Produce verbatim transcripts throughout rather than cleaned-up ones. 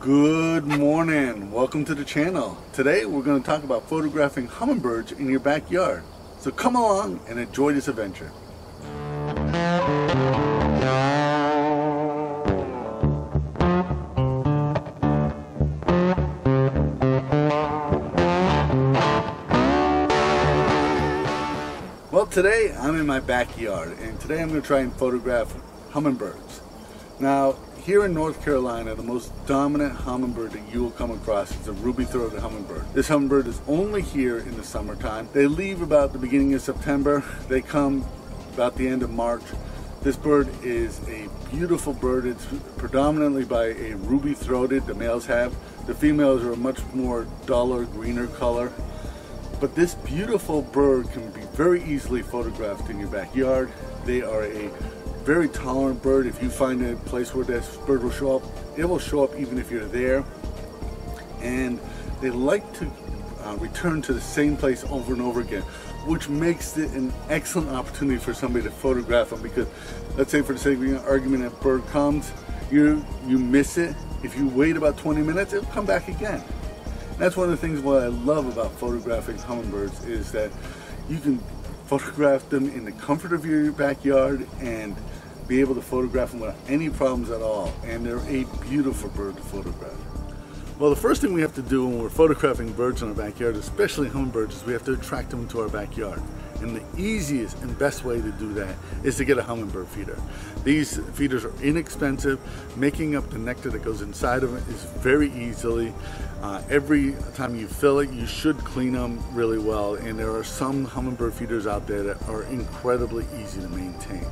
Good morning, welcome to the channel. Today we're going to talk about photographing hummingbirds in your backyard. So come along and enjoy this adventure. Well, today I'm in my backyard and today I'm going to try and photograph hummingbirds. Now, here in North Carolina, the most dominant hummingbird that you will come across is the ruby-throated hummingbird. This hummingbird is only here in the summertime. They leave about the beginning of September. They come about the end of March. This bird is a beautiful bird. It's predominantly by a ruby-throated, the males have. The females are a much more duller, greener color. But this beautiful bird can be very easily photographed in your backyard. They are a very tolerant bird. If you find a place where this bird will show up, it will show up even if you're there. And they like to uh, return to the same place over and over again, which makes it an excellent opportunity for somebody to photograph them, because let's say for the sake of an argument that bird comes, you you miss it. If you wait about twenty minutes, it'll come back again. And that's one of the things what I love about photographing hummingbirds is that you can photograph them in the comfort of your backyard and be able to photograph them without any problems at all, and they're a beautiful bird to photograph. Well, the first thing we have to do when we're photographing birds in our backyard, especially hummingbirds, is we have to attract them to our backyard. And the easiest and best way to do that is to get a hummingbird feeder. These feeders are inexpensive. Making up the nectar that goes inside of it is very easily. Uh, every time you fill it, you should clean them really well. And there are some hummingbird feeders out there that are incredibly easy to maintain.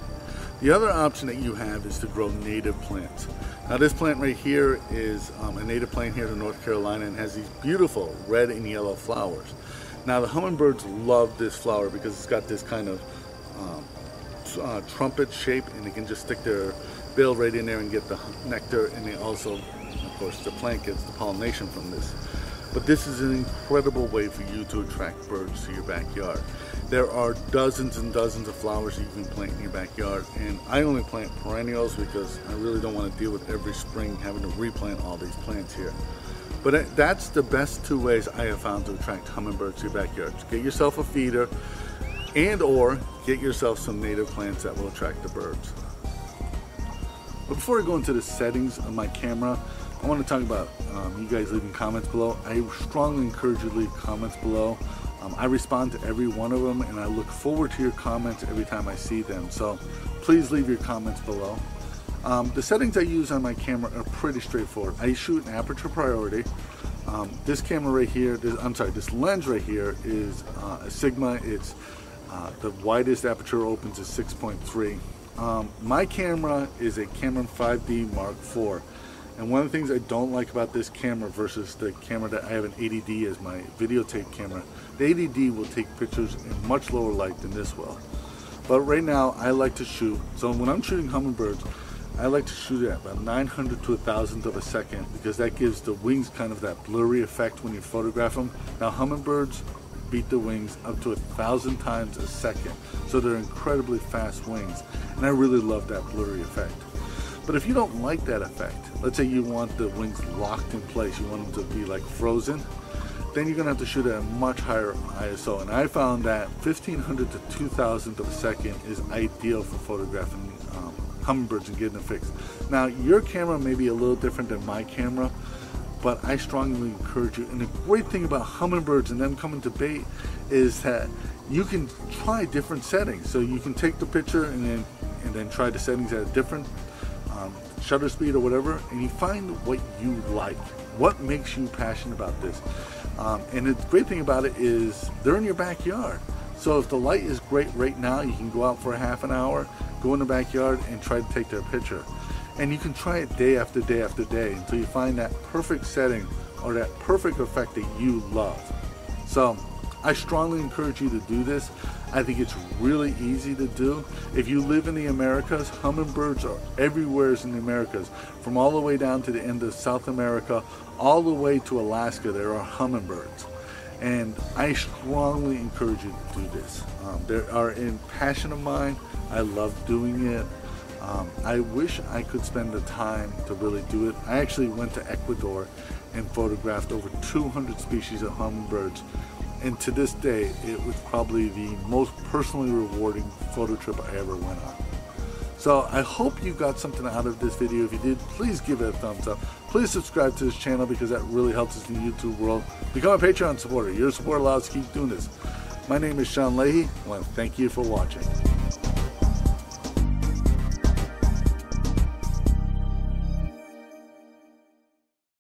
The other option that you have is to grow native plants. Now, this plant right here is um, a native plant here in North Carolina and has these beautiful red and yellow flowers. Now, the hummingbirds love this flower because it's got this kind of um, uh, trumpet shape, and they can just stick their bill right in there and get the nectar, and they also, of course, the plant gets the pollination from this. But this is an incredible way for you to attract birds to your backyard. There are dozens and dozens of flowers you can plant in your backyard, and I only plant perennials because I really don't want to deal with every spring having to replant all these plants here. But that's the best two ways I have found to attract hummingbirds to your backyard. Get yourself a feeder, and or get yourself some native plants that will attract the birds. But before I go into the settings of my camera, I want to talk about um, you guys leaving comments below. I strongly encourage you to leave comments below. Um, I respond to every one of them, and I look forward to your comments every time I see them. So please leave your comments below. Um, the settings I use on my camera are pretty straightforward. I shoot in aperture priority. Um, this camera right here, this, I'm sorry, this lens right here is uh, a Sigma. It's uh, the widest aperture opens is six point three. Um, my camera is a Canon five D Mark four. And one of the things I don't like about this camera versus the camera that I have an eighty D as my videotape camera, the eighty D will take pictures in much lower light than this will. But right now, I like to shoot. So when I'm shooting hummingbirds, I like to shoot at about nine hundred to a thousandth of a second, because that gives the wings kind of that blurry effect when you photograph them. Now, hummingbirds beat the wings up to a thousand times a second. So they're incredibly fast wings. And I really love that blurry effect. But if you don't like that effect, let's say you want the wings locked in place, you want them to be like frozen, then you're gonna have to shoot at a much higher I S O. And I found that fifteen hundred to two thousandth of a second is ideal for photographing um, hummingbirds and getting a fix. Now, your camera may be a little different than my camera, but I strongly encourage you. And the great thing about hummingbirds and them coming to bait is that you can try different settings. So you can take the picture and then, and then try the settings at a different Um, shutter speed or whatever, and you find what you like, what makes you passionate about this. Um, and the great thing about it is they're in your backyard. So if the light is great right now, you can go out for a half an hour, go in the backyard and try to take their picture. And you can try it day after day after day until you find that perfect setting or that perfect effect that you love. So I strongly encourage you to do this. I think it's really easy to do. If you live in the Americas, hummingbirds are everywhere in the Americas. From all the way down to the end of South America, all the way to Alaska, there are hummingbirds. And I strongly encourage you to do this. Um, they are a passion of mine. I love doing it. Um, I wish I could spend the time to really do it. I actually went to Ecuador and photographed over two hundred species of hummingbirds, and to this day it was probably the most personally rewarding photo trip I ever went on. So I hope you got something out of this video. If you did, please give it a thumbs up. Please subscribe to this channel because that really helps us in the YouTube world. Become a Patreon supporter. Your support allows us to keep doing this. My name is Sean Leahy. I want to thank you for watching.